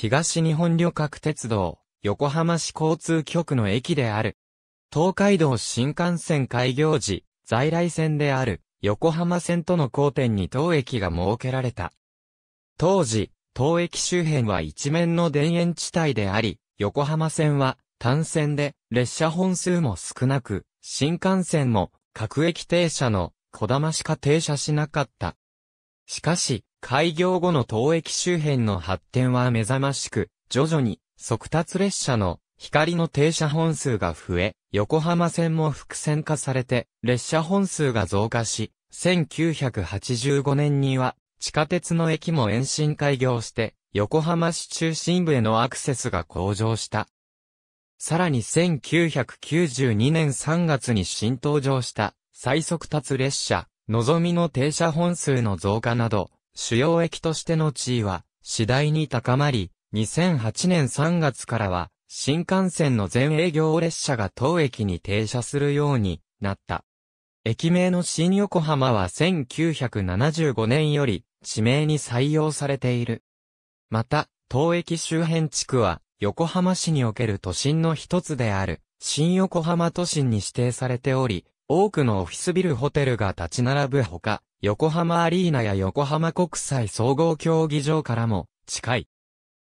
東日本旅客鉄道、横浜市交通局の駅である。東海道新幹線開業時、在来線である横浜線との交点に当駅が設けられた。当時、当駅周辺は一面の田園地帯であり、横浜線は単線で列車本数も少なく、新幹線も各駅停車のこだましか停車しなかった。しかし、開業後の当駅周辺の発展は目覚ましく、徐々に速達列車の光の停車本数が増え、横浜線も複線化されて、列車本数が増加し、1985年には、地下鉄の駅も延伸開業して、横浜市中心部へのアクセスが向上した。さらに1992年3月に新登場した、最速達列車、のぞみの停車本数の増加など、主要駅としての地位は、次第に高まり、2008年3月からは、新幹線の全営業列車が当駅に停車するようになった。駅名の新横浜は1975年より地名に採用されている。また、当駅周辺地区は横浜市における都心の一つである新横浜都心に指定されており、多くのオフィスビルホテルが立ち並ぶほか、横浜アリーナや横浜国際総合競技場からも近い。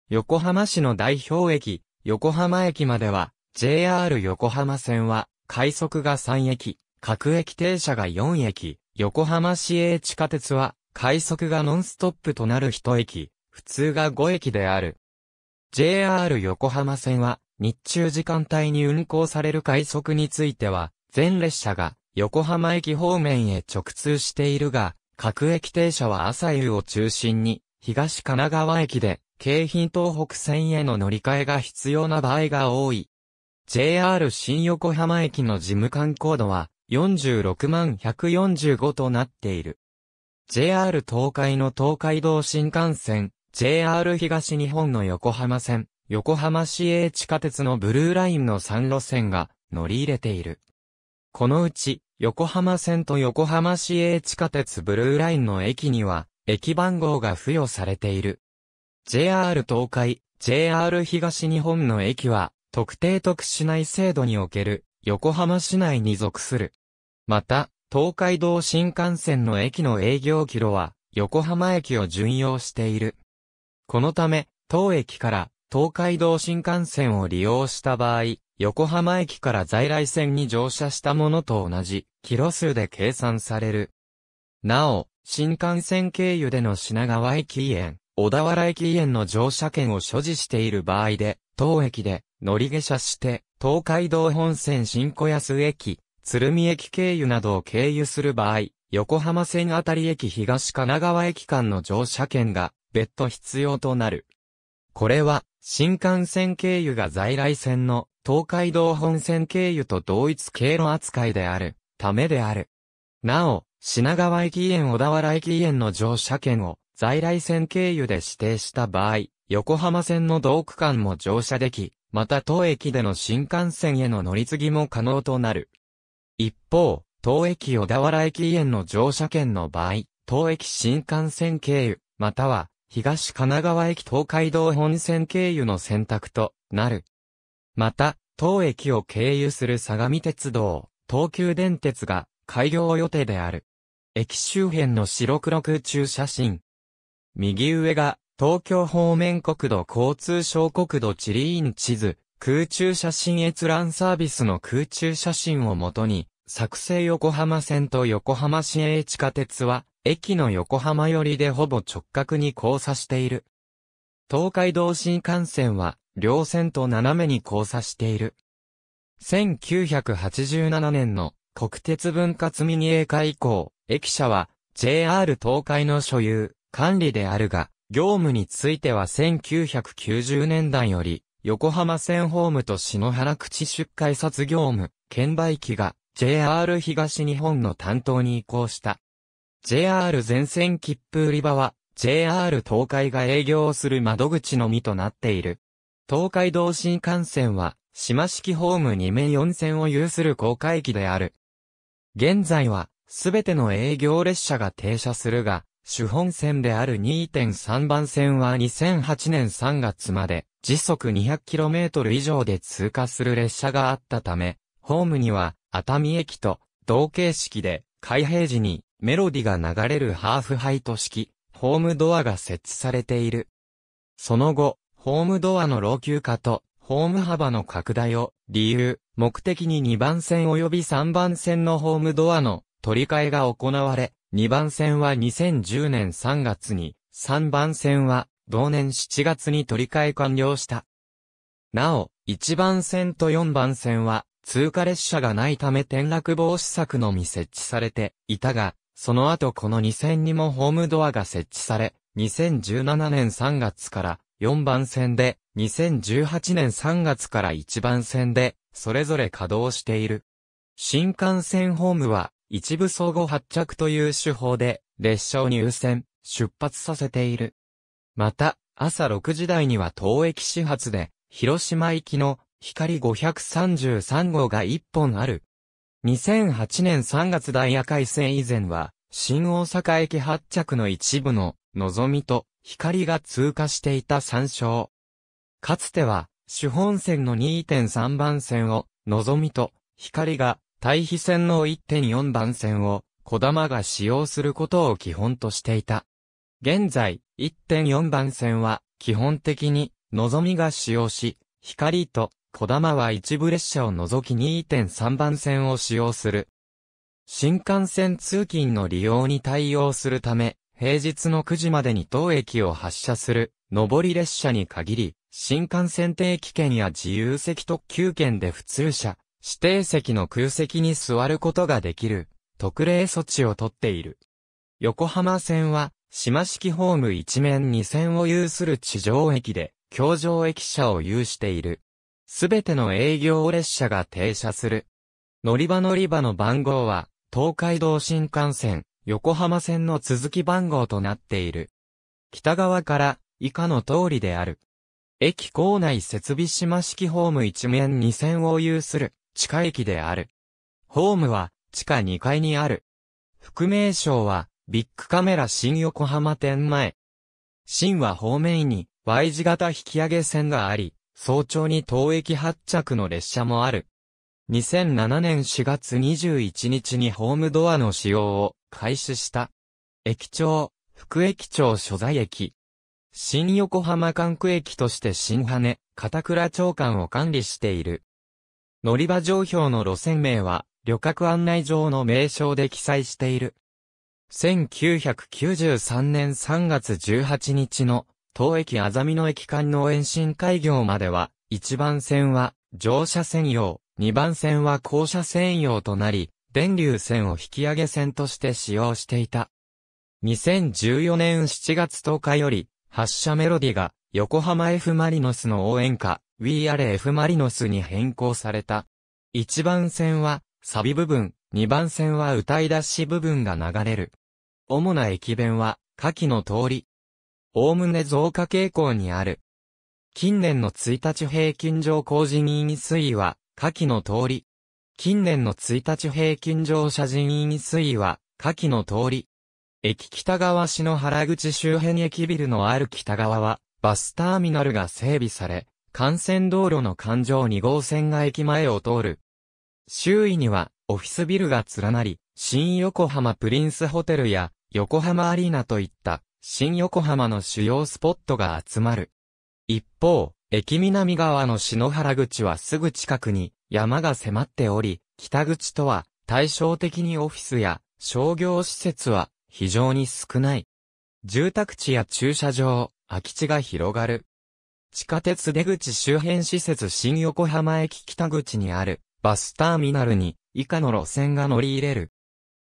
横浜市の代表駅、横浜駅までは、JR 横浜線は、快速が3駅、各駅停車が4駅、横浜市営地下鉄は、快速がノンストップとなる1駅、普通が5駅である。JR 横浜線は、日中時間帯に運行される快速については、全列車が、横浜駅方面へ直通しているが、各駅停車は朝夕を中心に、東神奈川駅で、京浜東北線への乗り換えが必要な場合が多い。JR 新横浜駅の事務官コードは46145となっている。JR 東海の東海道新幹線、JR 東日本の横浜線、横浜市営地下鉄のブルーラインの3路線が乗り入れている。このうち、横浜線と横浜市営地下鉄ブルーラインの駅には、駅番号が付与されている。JR 東海、JR 東日本の駅は、特定特市内制度における、横浜市内に属する。また、東海道新幹線の駅の営業キロは、横浜駅を準用している。このため、当駅から東海道新幹線を利用した場合、横浜駅から在来線に乗車したものと同じ、キロ数で計算される。なお、新幹線経由での品川駅沿、小田原駅沿の乗車券を所持している場合で、当駅で乗り下車して、東海道本線新小安駅、鶴見駅経由などを経由する場合、横浜線あたり駅東神奈川駅間の乗車券が別途必要となる。これは、新幹線経由が在来線の東海道本線経由と同一経路扱いであるためである。なお、品川駅沿小田原駅沿の乗車券を、在来線経由で指定した場合、横浜線の同区間も乗車でき、また当駅での新幹線への乗り継ぎも可能となる。一方、当駅小田原駅沿の乗車券の場合、当駅新幹線経由、または東神奈川駅東海道本線経由の選択となる。また、当駅を経由する相模鉄道、東急電鉄が開業予定である。駅周辺の白黒空中写真。右上が、東京方面国土交通省国土地理院地図、空中写真閲覧サービスの空中写真をもとに、作成横浜線と横浜市営地下鉄は、駅の横浜寄りでほぼ直角に交差している。東海道新幹線は、両線と斜めに交差している。1987年の国鉄分割民営化以降、駅舎は、JR 東海の所有。管理であるが、業務については1990年代より、横浜線ホームと篠原口出改札業務、券売機が JR 東日本の担当に移行した。JR 全線切符売り場は JR 東海が営業する窓口のみとなっている。東海道新幹線は、島式ホーム2面4線を有する高架駅である。現在は、すべての営業列車が停車するが、主本線である 2.3 番線は2008年3月まで時速 200km 以上で通過する列車があったため、ホームには熱海駅と同形式で開閉時にメロディが流れるハーフハイト式ホームドアが設置されている。その後、ホームドアの老朽化とホーム幅の拡大を理由、目的に2番線及び3番線のホームドアの取り替えが行われ、2番線は2010年3月に、3番線は同年7月に取り替え完了した。なお、1番線と4番線は通過列車がないため転落防止柵のみ設置されていたが、その後この2線にもホームドアが設置され、2017年3月から4番線で、2018年3月から1番線で、それぞれ稼働している。新幹線ホームは、一部相互発着という手法で、列車を入線、出発させている。また、朝6時台には当駅始発で、広島行きのひかり533号が1本ある。2008年3月ダイヤ改正以前は、新大阪駅発着の一部の、のぞみと、ひかりが通過していた参照。かつては、主本線の 2.3 番線を、のぞみと、ひかりが、対比線の 1.4 番線を、こだまが使用することを基本としていた。現在、1.4 番線は、基本的に、のぞみが使用し、ひかりと、こだまは一部列車を除き 2.3 番線を使用する。新幹線通勤の利用に対応するため、平日の9時までに当駅を発車する、上り列車に限り、新幹線定期券や自由席特急券で普通車、指定席の空席に座ることができる、特例措置をとっている。横浜線は、島式ホーム一面2線を有する地上駅で、橋上駅舎を有している。すべての営業列車が停車する。乗り場の番号は、東海道新幹線。横浜線の続き番号となっている。北側から以下の通りである。駅構内設備島式ホーム一面2線を有する地下駅である。ホームは地下2階にある。副名称はビッグカメラ新横浜店前。新和方面に Y 字型引き上げ線があり、早朝に当駅発着の列車もある。2007年4月21日にホームドアの使用を開始した。駅長、副駅長所在駅。新横浜管区駅として新羽、片倉町間を管理している。乗り場上表の路線名は、旅客案内上の名称で記載している。1993年3月18日の、当駅あざみ野駅間の延伸開業までは、1番線は乗車専用、2番線は降車専用となり、電流線を引き上げ線として使用していた。2014年7月10日より、発車メロディが横浜 F マリノスの応援歌 We Are F マリノスに変更された。1番線はサビ部分、2番線は歌い出し部分が流れる。主な駅弁は下記の通り。おおむね増加傾向にある。近年の1日平均乗降人員推移は下記の通り。駅北側篠原口周辺駅ビルのある北側は、バスターミナルが整備され、幹線道路の環状2号線が駅前を通る。周囲には、オフィスビルが連なり、新横浜プリンスホテルや、横浜アリーナといった、新横浜の主要スポットが集まる。一方、駅南側の篠原口はすぐ近くに、山が迫っており、北口とは対照的にオフィスや商業施設は非常に少ない。住宅地や駐車場、空き地が広がる。地下鉄出口周辺施設新横浜駅北口にあるバスターミナルに以下の路線が乗り入れる。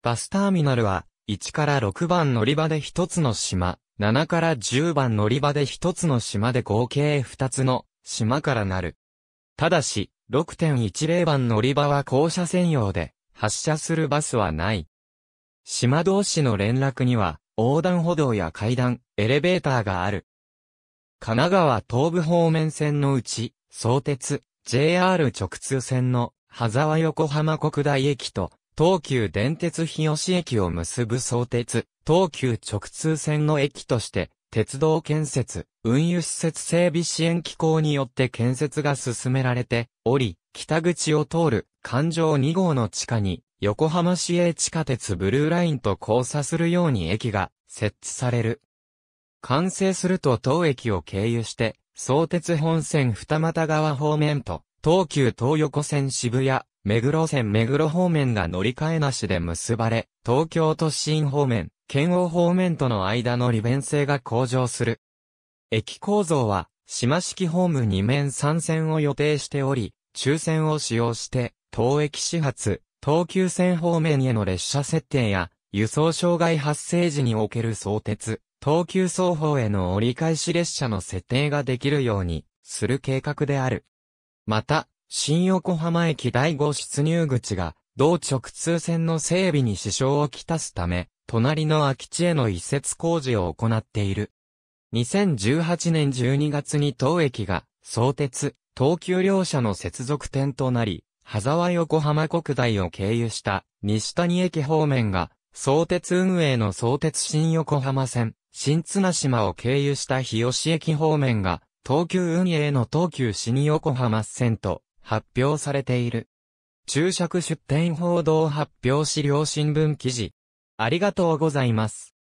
バスターミナルは1から6番乗り場で1つの島、7から10番乗り場で1つの島で合計2つの島からなる。ただし、6.10 番乗り場は降車専用で、発車するバスはない。島同士の連絡には、横断歩道や階段、エレベーターがある。神奈川東部方面線のうち、相鉄、JR 直通線の、羽沢横浜国大駅と、東急電鉄日吉駅を結ぶ相鉄、東急直通線の駅として、鉄道建設、運輸施設整備支援機構によって建設が進められており、北口を通る環状2号の地下に、横浜市営地下鉄ブルーラインと交差するように駅が設置される。完成すると当駅を経由して、相鉄本線二俣川方面と、東急東横線渋谷、目黒線目黒方面が乗り換えなしで結ばれ、東京都心方面、圏央方面との間の利便性が向上する。駅構造は、島式ホーム2面3線を予定しており、中線を使用して、当駅始発、東急線方面への列車設定や、輸送障害発生時における相鉄、東急双方への折り返し列車の設定ができるように、する計画である。また、新横浜駅第5出入口が、同直通線の整備に支障をきたすため、隣の空き地への移設工事を行っている。2018年12月に当駅が、相鉄、東急両社の接続点となり、羽沢横浜国大を経由した西谷駅方面が、相鉄運営の相鉄新横浜線、新綱島を経由した日吉駅方面が、東急運営の東急新横浜線と発表されている。注釈出典報道発表資料新聞記事。ありがとうございます。